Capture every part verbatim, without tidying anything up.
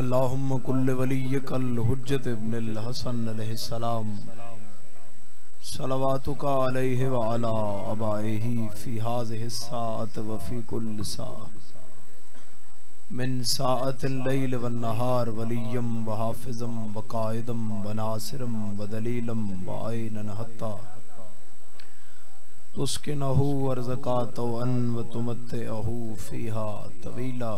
अल्लाहुम्मा कुल्ले वलिय्यिका अल-हुज्जत इब्नुल हसन अलैहिस्सलाम सलवातुका अलैहि व अला आबाइहि फी हाज़िहि साअत व फी कुल्ल साअ मिन साअतिल लैल वन नहार वलिय्यम व हाफ़िज़म व कायदम व नासिरम व दलीलम व आइनन हत्ता तुस्किनहु अर्ज़क़ातन व तुमत्तिअहु फ़ीहा तवीला।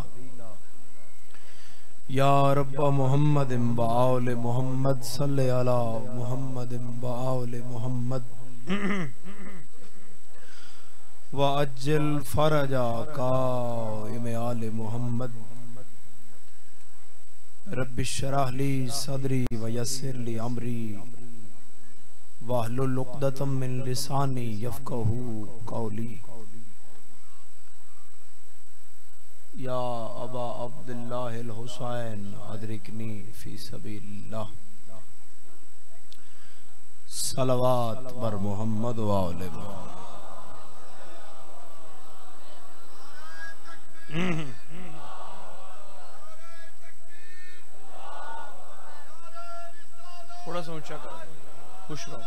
या रब्बा मोहम्मद इम्बाओल मोहम्मद सल्ले अला मोहम्मद इम्बाओल मोहम्मद व अज्जल फरजा काइम आल मोहम्मद रब्बि शरह ली सदरी व यस्सिर ली अमरी वहलुल उक़्दतम मिन लिसानी यफ़क़हु क़ौली। या अबा अब्दुल्लाह अल हुसैन अदरिकनी फी सबीलिल्लाह सलावत बर मोहम्मद व आले मोहम्मद। थोड़ा सा ऊंचा कर, खुश रहो।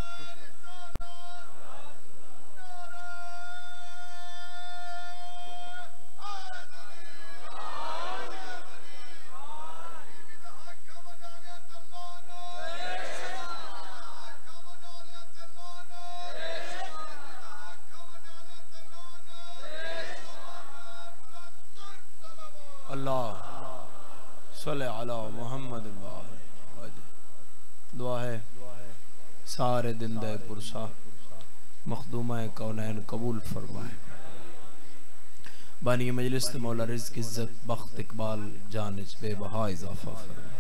दुआ है सारे दिन दे पुरसा मखदूमा कौनैन कबूल फरमाए। बानी मजलिस मौला रिज़्क़ इज़्ज़त बख्त इकबाल जानिब बेबहा इजाफा फरमाए।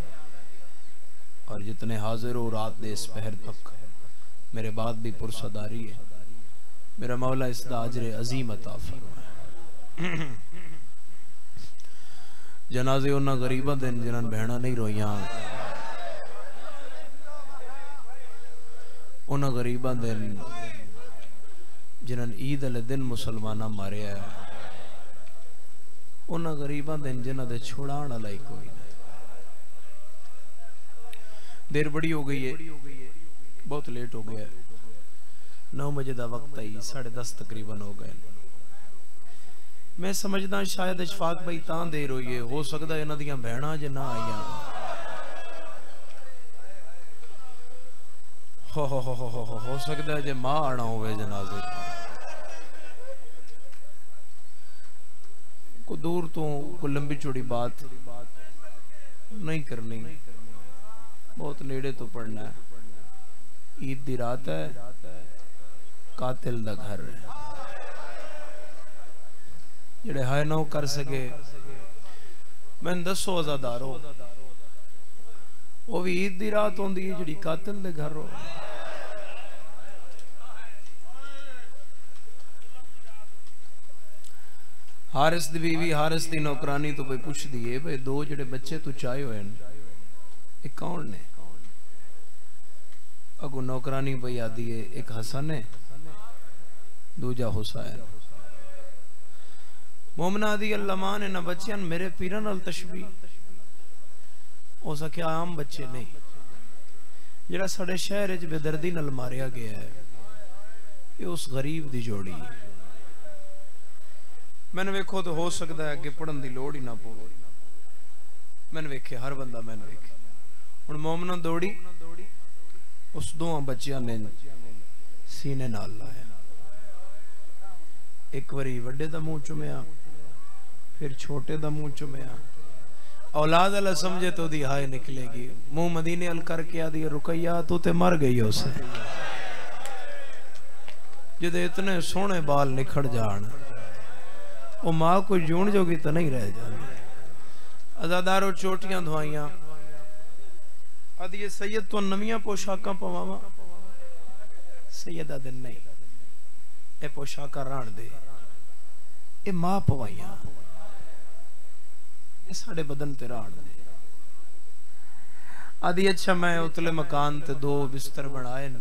और जितने हाजिर हो रात देश पहर तक मेरे बाद भी पुरसादारी है, मेरा मौला इसदा अजर अज़ीम अता फरमाए। जनाजे उन्ना गरीबा दिन जिन्होंने बहना नहीं रोइया, उन्होंने गरीबा दिन जिन्होंने ईद वाले दिन मुसलमान मारे, उन्होंने गरीबा दिन जिन्होंने दे छुड़ाने वाला ही कोई नहीं। देर बड़ी हो गई है, बहुत लेट हो गया। नौ बजे का वक्त आई, साढ़े दस तकरीबन हो गए। मैं समझदा शायद इशफाक भाई तां देर हुई है, हो सकता है इन्हां दियां बहणां जे ना आईयां। हो हो हो हो हो हो सकता है जे मां आना होवे जनाजे को। दूर तो कोई लंबी चौड़ी बात नहीं करनी, बहुत नेड़े तो पढ़ना है। ईद दी रात है, कातिल दा घर है। जिहड़े हाय ना कर सके मैं दसो आज़ादारो, वो भी ईद की रात आती है जिहड़ी कातिल दे घर हो। हारिस दी बीवी हारिस दी नौकरानी तो कोई पूछदी है भाई दो जिहड़े बच्चे तू चाहे होए ने कौन ने? अगो नौकरानी भाई आदी है एक हसन है दूजा हुसैन। मोमना दी अल्लाह ने ना बच्चियां मेरे पीरां नाल तशबीह हो सके, आम बच्चे नहीं। जिहड़ा साडे शहर विच बेदर्दी नाल मारिया गया है ये उस गरीब दी जोड़ी है। मैंने वेखो तो हो सकता है अगे पढ़न दी लोड़ ही ना पवे। मैंने वेखे हर बंदा मैंने वेखे। हुण मोमना दौड़ी उस दोहां बच्चियां ने सीने नाल लाया। एक बारी वड्डे दा मूँह चुमया, फिर छोटे दा मुंह चुमया। औलाद अल्लाह समझे तो दी हाय निकलेगी। मुंह मदीने अल करके आदि रुकैया तू ते मर गई हो उसे जिदे इतने सोहने बाल निखड़ जान ओ माँ कोई जून जोगी तो नहीं रह जानी। अज़ादारो चोटियां धुआइया आदि सैयद तो नवियां पोशाकां पवावा। सैयद दा दिन नहीं ए पोशाकां राण दे, ए मां पवाइया साढ़े बदन ते राण दे। आदि अच्छा मैं उतले मकान ते दो बिस्तर बनाए न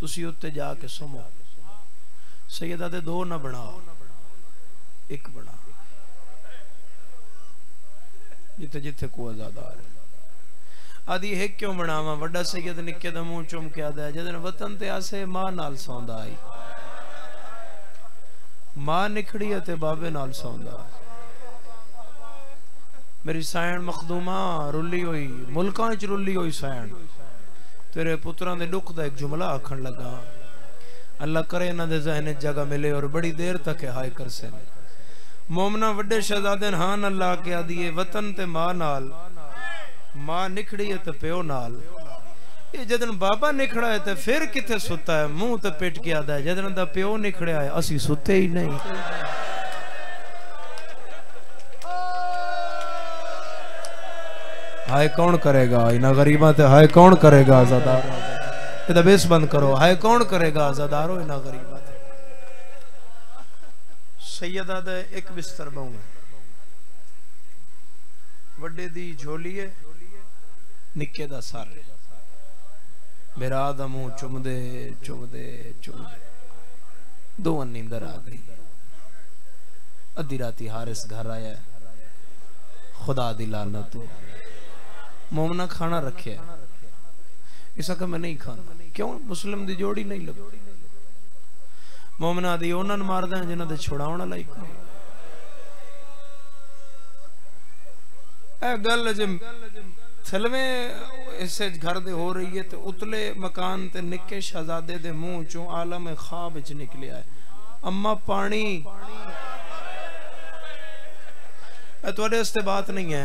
तुसी उत्ते जाके सुमो। सैयदा ते दो ना बनाओ, एक बनाओ। जिथे जिथे को आजादार आदि है क्यों बनावा वड्डा सैयद निक्के दा मुंह चुम के आदा जदन वतन ते आसे मां नाल सौंदा आई मां निखड़ी ते बाबे नाल सौंदा। मेरी सैन मखदूमा रुली हुई मुल्कां च रुली हुई सैन तेरे पुत्रां दे दुख दा एक जुमला आखण लगा। अल्लाह करे इन्हां दे ज़हन जगह मिले और बड़ी देर तक हाय कर सन। मोमना वड्डे शहजादे हां अल्लाह के आदिए वतन ते मां नाल मां निखड़ी है ते प्यो नाल ये जदन बाबा निखड़ा है ते फिर किथे सुता है मुंह ते पेट के आदा है जदन दा प्यो निखड़ा है असी सुते ही नहीं। हाय कौन करेगा इना गरीबा ते हाय कौन करेगा आजादारो इदा बेस बंद करो हाय कौन करेगा आजादारो इना गरीबा ते। सैयदा दे एक बिस्तर बाऊ वड्डे दी झोली है निक्के दा सर मेरा दा मुंह चुमदे चुमदे चुमदे दो नींदर आ गई। अद्धी राती हारिस घर आया खुदा दी लानत मोमना खाना रखे इसा का मैं नहीं खाना क्यों मुस्लिम दी जोड़ी नहीं लग मोमना दी ओनन मार दे जिन्हां दे छुड़ाउण लायक ए गल जम थलवे इसे घर दे हो रही है ते उतले मकान ते निक्के शहजादे दे मुंह चो आलम ख्वाब च निकलिया है अम्मा पानी ए तोड़े इस्ते बात नहीं है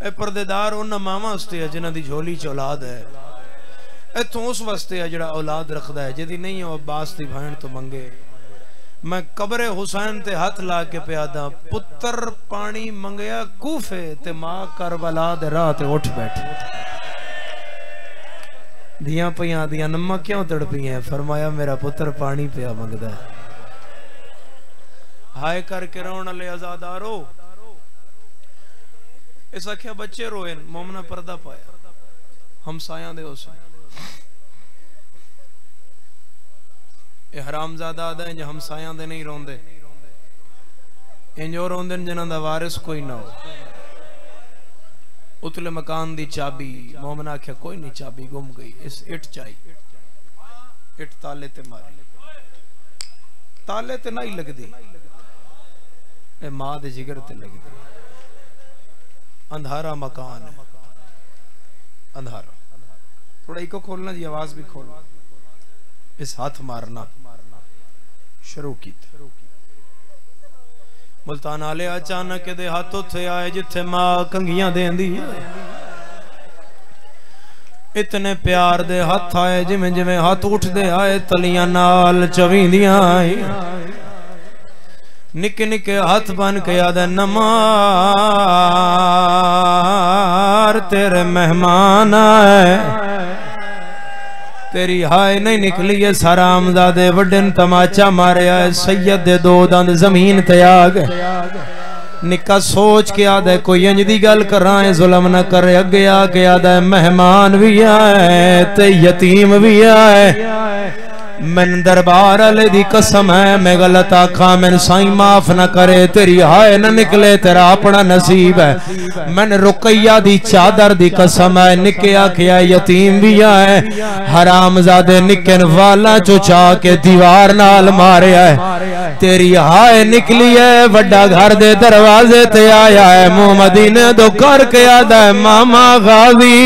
ए पर्देदार उन मामा उस्ते है जिन्हां दी झोली च औलाद है ए तो उस वास्ते है जिहड़ा औलाद रखदा है जेदी नहीं हो अब्बास दी भैण तो मंगे। मैं कब्रे हुसैन ते हाथ ला के प्यादा पुत्र पानी मंगया कूफे ते मां करबला दे राह ते उठ बैठे दियां पियां दियां नम्मा क्यों तड़पी हैं फरमाया मेरा पुत्र पानी पिया मंगदा है। हाय करके रोन ले आजादारो इस आख्या बच्चे रोए मोमना पर्दा पाया हमसायां दे हुसैन ये हरामजादा आदा है जो हमसायां दे नहीं रोंदे इंजो रोंदे जिन्हां दा वारिस कोई ना हो। उतले मकान दी चाबी मोमना आख्या कोई नहीं चाबी गुम गई इस इट चाई इट ताले ते मारी ताले ते नहीं लगदी ए मां दे जिगर ते लगदी। अंधारा मकान है अंधारा थोड़ा इको खोलना जी आवाज भी खोलना इस हाथ मारना शुरू की मुल्तान आले अचानक दे हाथ उथे आए जिथे मां कंघियां देंदी इतने प्यार दे हाथ आए जिवें जिवें हाथ उठदे आए तलियां नाल चवींदियां आए निके निके हाथ बन के याद न मार तेरे मेहमान आए तेरी हाय नहीं निकली है सरामजादे वड्डन तमाचा मारिया सैयद दे दो दंद जमीन ते आ गए। निका सोच के आद है कोई इंज दी गल कराए जुलम ना करे अगे आ के आद है मेहमान भी आए ते यतीम भी आए मैन दरबार आले दी कसम है मैं गलत आखा मैन साई माफ ना करे तेरी हाय ना निकले तेरा अपना नसीब है। मैन रुकैया दी चादर दी कसम है निके आखिया यतीम भी आए हरामजादे निके वाला चुचा के दीवार नाल मारिया है तेरी हाय निकली है वड्डा घर दे दरवाजे ते आया है मुंह मदीने दो कर के आदा है मामा गाजी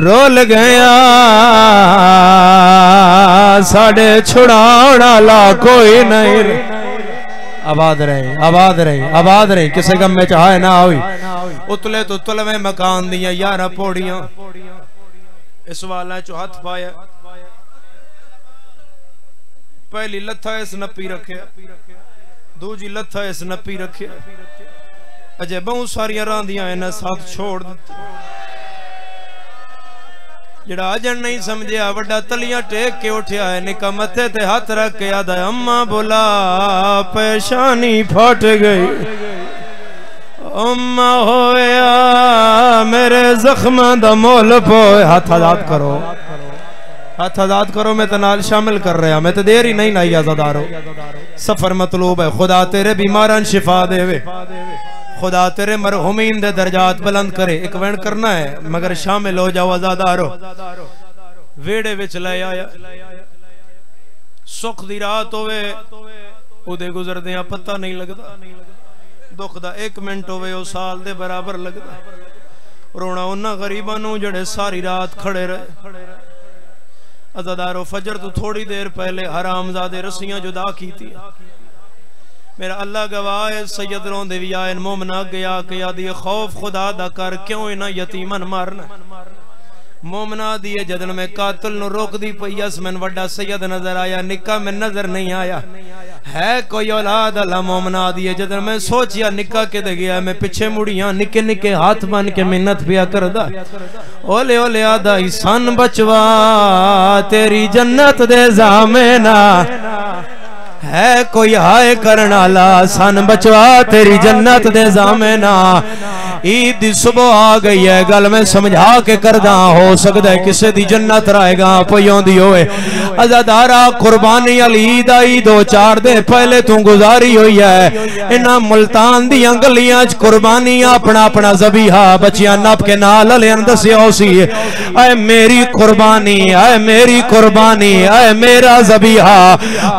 रोल गया साढ़े छुड़ाना ला कोई नहीं आबाद रहे आबाद रहे आबाद रहे किसी गम में चाहे ना हुई। उतले तो तलवे मकान दिया यारा पौड़िया इस वाला चो हाथ पाया पहली लत्था इस नपी रखे दूजी लत्था इस नपी रखे अजय बहुत सारिया रांधिया इन्हें साथ छोड़ दिता जड़ा अजन नहीं समझिया वड्डा तलियां टेक के उठिया है निका मथे ते हाथ रख के आदा अम्मा बोला पेशानी फट गई अम्मा होया मेरे जख्म दा मोल पोए। हाथ आजाद करो हाथ आजाद करो मैं ते नाल शामिल कर रहा मैं ते देर ही नहीं आई आजादारो सफर मतलूब है खुदा तेरे बीमारान शिफा देवे खुदा तेरे मरहुमीन दे दर्जात बुलंद करे। एक वैन करना है मगर शामिल हो जाओ आजादारो। वेड़े विच ले आया सुख दी रात होवे उदे गुजरदियां पता नहीं लगता, दुख दा एक मिनट होवे ओ साल दे बराबर लगता। रोना उन्हां गरीबां नूं जिहड़े सारी रात खड़े रहे। अज़ादारो फजर तो थोड़ी देर पहले हरामजादे रस्सियां जुदा की थी। मेरा अल्लाह गवाह है सैयद रोंदे वी आए मोमना गया के आदि खौफ खुदा दा कर क्यों इना यतीमन मारना। मोमना दिए जदन में कातिल नु रोकदी पई अस मैन वड्डा सैयद नजर आया निक्का में नजर नहीं आया। है कोई औलाद अल्लाह मोमना दिए जदन में सोचिया निक्का के दे गया मैं पीछे मुड़िया निके निके हाथ बन के मेहनत पिया करदा। ओले ओले आदा इंसान बचवा तेरी जन्नत दे जामेना। है कोई हाय करना ला सन बचवा तेरी जन्नत दे जामे ना। ईद सुबह आ गई है गल मैं समझा के करदा हो सकदा है किसी दी जन्नत रहेगा पयोंदी होए। अज़ादारा कुर्बानी अल ईद आई दो चार दिन पहले तू गुजारी हुई है। इन्हां मुल्तान दी गलियां च कुर्बानियां अपना अपना ज़बीहा बचियां नप के नाल लेन दस्या सी। ऐ मेरी कुर्बानी ऐ मेरी कुर्बानी ऐ मेरा ज़बीहा।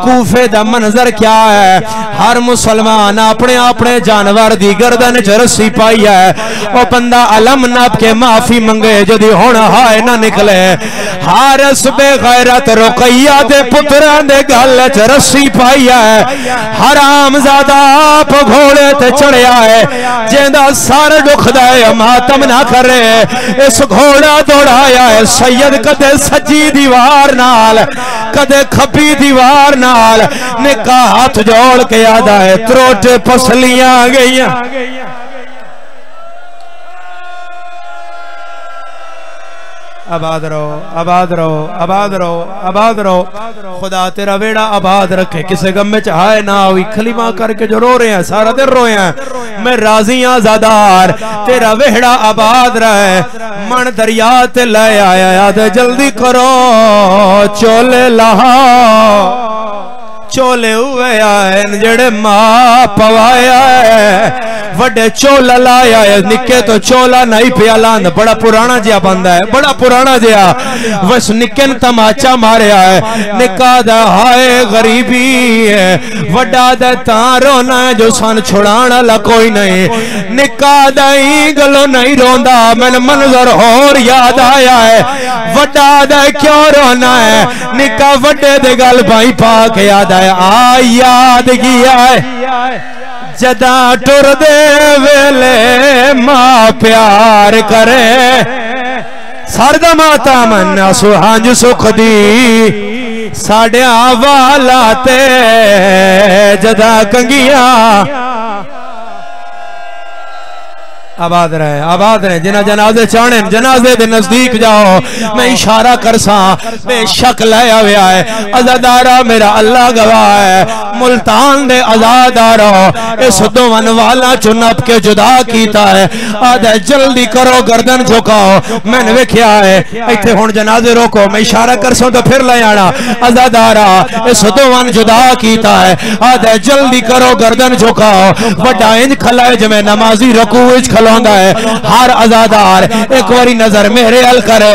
कूफे दा मंजर क्या है, हर मुसलमान अपने अपने जानवर दी गर्दन च रस्सी पाई है। ओ बंदा अलम नाप के माफी मंगे जदी हुण हाय ना निकले। हारस बेगैरत रुकैया दे पुत्रां दे गल च रस्सी पाई है। हरामजादा आप घोड़े ते चढ़िया है जेंदा सर दुखदा है मातम ना करे। इस घोड़ा दौड़ाया है सैयद कदे सज्जी दीवार नाल कदे खब्बी दीवार नाल। निका हाथ जोड़ के आदा है त्रोट पसलियां आ गई। आबाद रहो आबाद रहो आबाद रहो आबाद रहो। खुदा तेरा वेड़ा आबाद रखे, किसी गम में चाहे ना हुई। खलीमा करके जो रो रहे हैं सारा दिन रोए हैं। मैं राजी आज़ादार तेरा वेड़ा आबाद रहे। मन दरिया ते ले आया याद जल्दी करो चोले लहाओ। चोले हुए आए जेड़े मां पवाया है वड्डे चोला लाया है निके तो चोला नहीं पिया लांद। बड़ा पुराना जिहा बंदा है बड़ा पुराना जिहा बस निके ने तमाचा मारिया है। निका दा हाय गरीबी है वड्डा दा तां रोना जो सन छुड़ाण वाला कोई नहीं। निका दा ई गलो नहीं रोंदा मैन मंजर होर याद आया है। वड्डा दा क्यों रोना है निका वड्डे दे गल भाई पा के याद आ याद किया जदा टुर दे वेले मां प्यार करे। सरदा माता मन्ना सुहांज सुख दी साढ़े वाला ते जदा कंगिया। आबाद रहे आबाद रहे। जिना जनाजे चाहने जनाजे दे नजदीक जाओ मैं इशारा करसा बेशक ले आया है। अज़ादारा मेरा अल्लाह गवाह है मुल्तान दे अज़ादारो इस दोवन वाला चुनप के जुदा कीता है। आदे जल्दी करो गर्दन झुकाओ मैंने वेख्या है इत्थे हुण जनाजे रोको मैं इशारा करसा तो फिर ले आना। अज़ादारा इस दोवन जुदा कीता है आदे जल्दी करो गर्दन झुकाओ। वड्डा इंज खलाए जिवें नमाजी रुकू विच खलो है। हर अज़ादार एक बारी नजर मेरे अल करे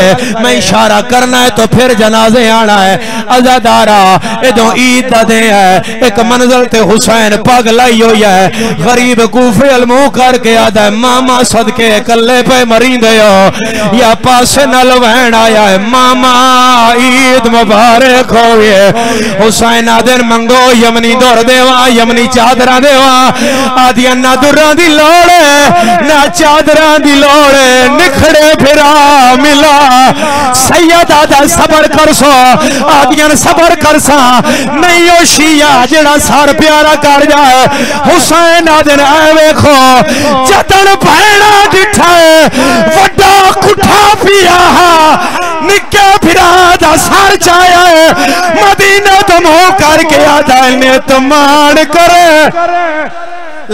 मैं इशारा करना है तो फिर जनाजे आना है। अज़ादारा इदों ईद दे है एक मंजिल ते हुसैन पग लाई हुई है। गरीब कूफे अल मुंह करके आदा है मामा सदके कल्ले पे मरींदे हो या पासे नल वहन आया है। मामा ईद मुबारक होवे। हुसैन आदर मंगो यमनी दौर देवा यमनी चादरा देवा आदिया ना दुरा दी लोड़ ना चादरा दी लोड़ निखड़े फिरा मिला। सैयद आदा सबर कर सो आदिया सबर कर सा नहीं ओ शिया जड़ा सार प्यारा कर जाए। हुसैन आदन आए वेखो जतन भैणा डिठा वड्डा कुठा पिया निक्के फिरा दा सर चाया मदीना तो मोह करके आदा ने तमान करे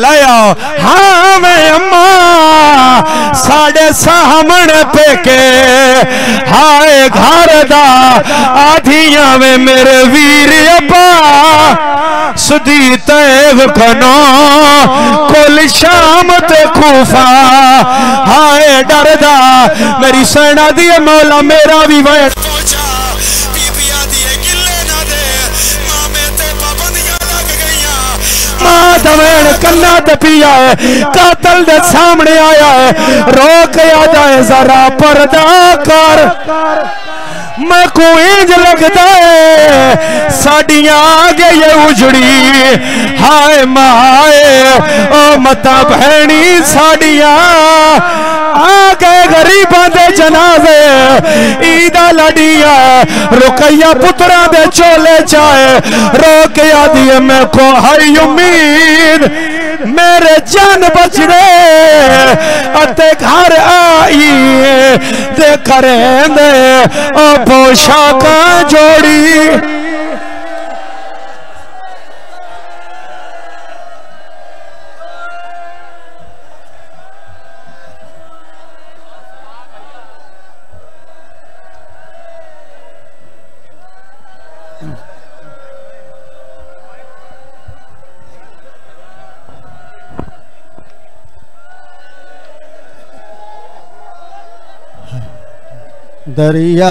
ले आओ। हाँ मैं अम्मा साढ़े सामने पेके हाय घर दा आधिया में मेरे वीर अब्बा सुधी तेव खनो कोल शाम ते तूफा हाय डरदा मेरी सेना दी मौला मेरा भी वैर कन्ना दपिया है कातल दे सामने आया है रो के आ जाए जरा पर्दा कर मैं कोई लगता है साड़ियां आगे ये उजड़ी हाय माए ओ मता भैनी साड़ियां आगे गरीबां दे जनाजे ईदा लड़िया रुकैया पुत्रा दे चोले चाहे रो के आदि मैं को हई उम्मीद मेरे जान बचने अते घर आई ते करेंदे ओ पोशाका जोड़ी दरिया।